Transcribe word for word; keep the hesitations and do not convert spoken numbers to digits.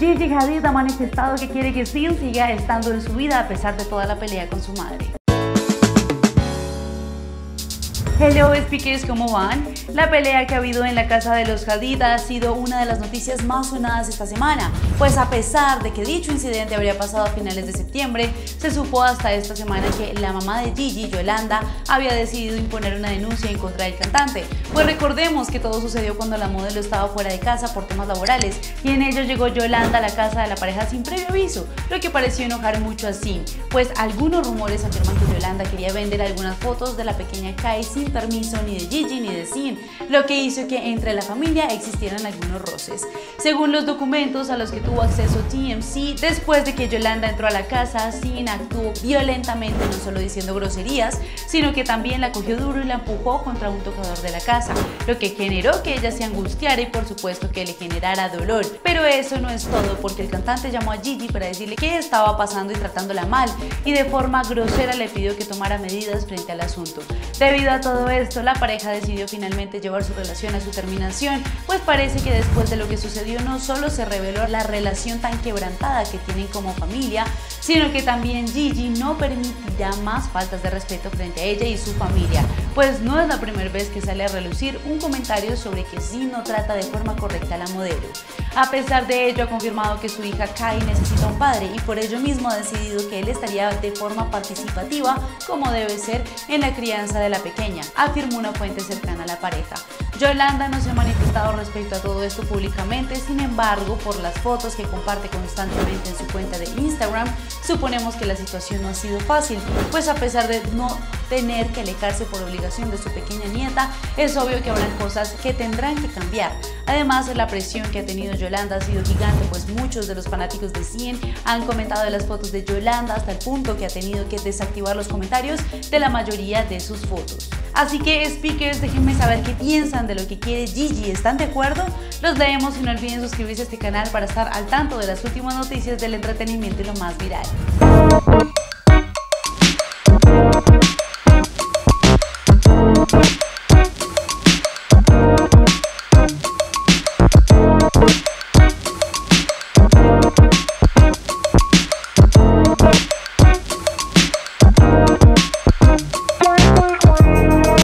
Gigi Hadid ha manifestado que quiere que Zayn siga estando en su vida a pesar de toda la pelea con su madre. Hello Speakers, ¿cómo van? La pelea que ha habido en la casa de los Hadid ha sido una de las noticias más sonadas esta semana, pues a pesar de que dicho incidente habría pasado a finales de septiembre, se supo hasta esta semana que la mamá de Gigi, Yolanda, había decidido imponer una denuncia en contra del cantante. Pues recordemos que todo sucedió cuando la modelo estaba fuera de casa por temas laborales y en ello llegó Yolanda a la casa de la pareja sin previo aviso, lo que pareció enojar mucho a Zayn, pues algunos rumores afirman que Yolanda quería vender algunas fotos de la pequeña Kai sin permiso ni de Gigi ni de Zayn, lo que hizo que entre la familia existieran algunos roces. Según los documentos a los que tuvo acceso T M Z, después de que Yolanda entró a la casa, Zayn actuó violentamente, no solo diciendo groserías, sino que también la cogió duro y la empujó contra un tocador de la casa, lo que generó que ella se angustiara y por supuesto que le generara dolor. Pero eso no es todo, porque el cantante llamó a Gigi para decirle que estaba pasando y tratándola mal, y de forma grosera le pidió que tomara medidas frente al asunto. Debido a todo Todo esto, la pareja decidió finalmente llevar su relación a su terminación, pues parece que después de lo que sucedió no solo se reveló la relación tan quebrantada que tienen como familia, sino que también Gigi no permitirá más faltas de respeto frente a ella y su familia, pues no es la primera vez que sale a relucir un comentario sobre que Zayn no trata de forma correcta a la modelo. A pesar de ello, ha confirmado que su hija Kai necesita un padre y por ello mismo ha decidido que él estaría de forma participativa, como debe ser, en la crianza de la pequeña, afirmó una fuente cercana a la pareja. Yolanda no se ha manifestado respecto a todo esto públicamente, sin embargo, por las fotos que comparte constantemente en su cuenta de Instagram, suponemos que la situación no ha sido fácil, pues a pesar de no tener que alejarse por obligación de su pequeña nieta, es obvio que habrán cosas que tendrán que cambiar. Además, la presión que ha tenido Yolanda ha sido gigante, pues muchos de los fanáticos de Zayn han comentado de las fotos de Yolanda hasta el punto que ha tenido que desactivar los comentarios de la mayoría de sus fotos. Así que, speakers, déjenme saber qué piensan de lo que quiere Gigi. ¿Están de acuerdo? Los leemos y no olviden suscribirse a este canal para estar al tanto de las últimas noticias del entretenimiento y lo más viral.